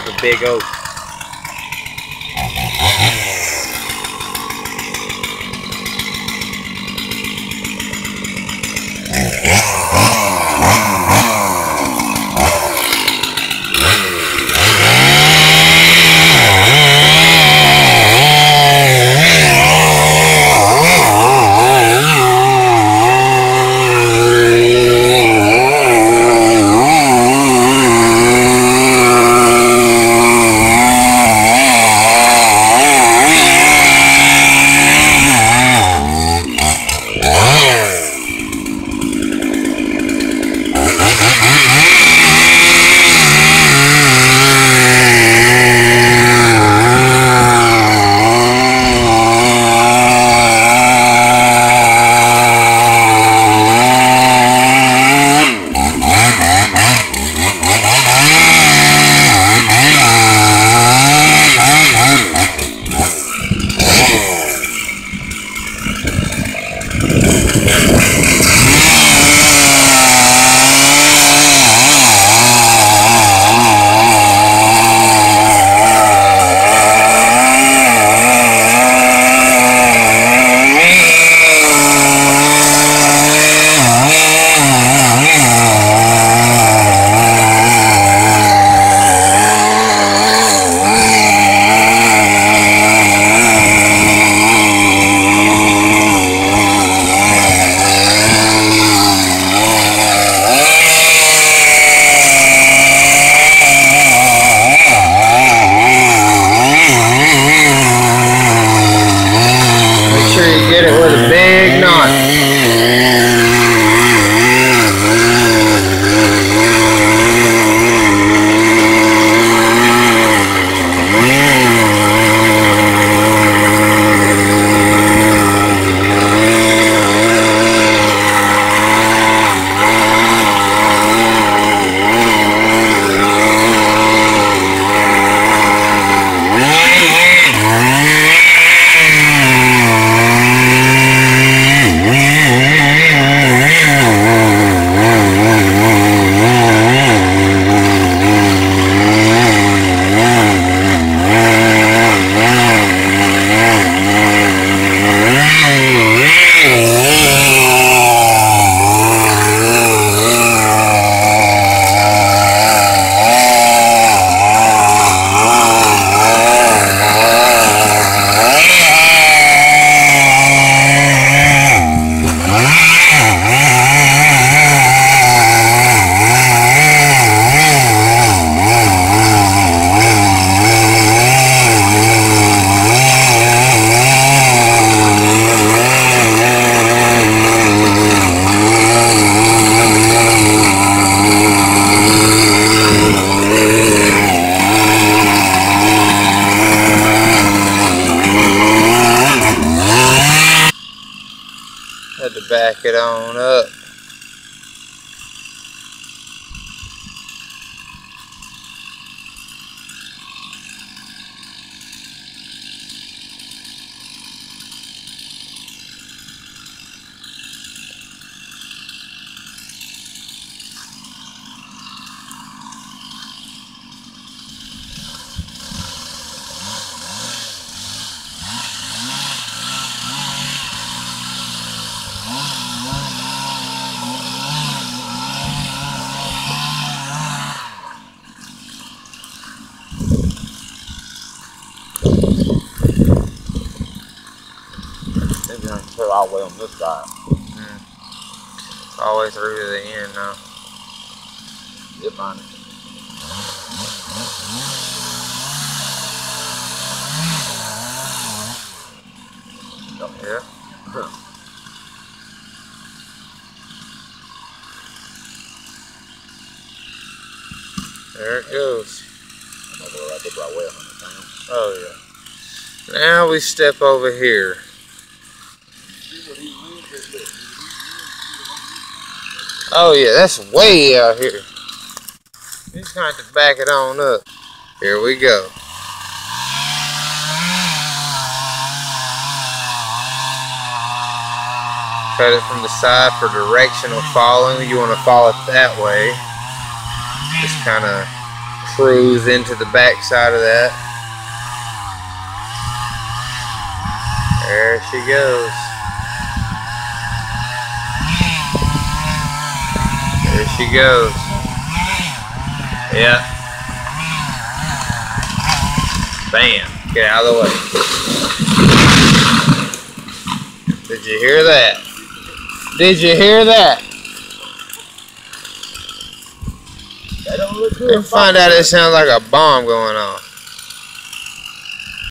drop a big oak. Had to back it on up. All the way on this side. Mm. All the way through to the end now. Get on it. Up here. Huh. There it goes. Oh yeah. Now we step over here. Oh yeah, that's way out here. You just have to back it on up. Here we go. Cut it from the side for directional following. You want to follow it that way. Just kind of cruise into the back side of that. There she goes. There she goes. Yeah. Bam. Get out of the way. Did you hear that? Did you hear that? They find out it sounds like a bomb going off.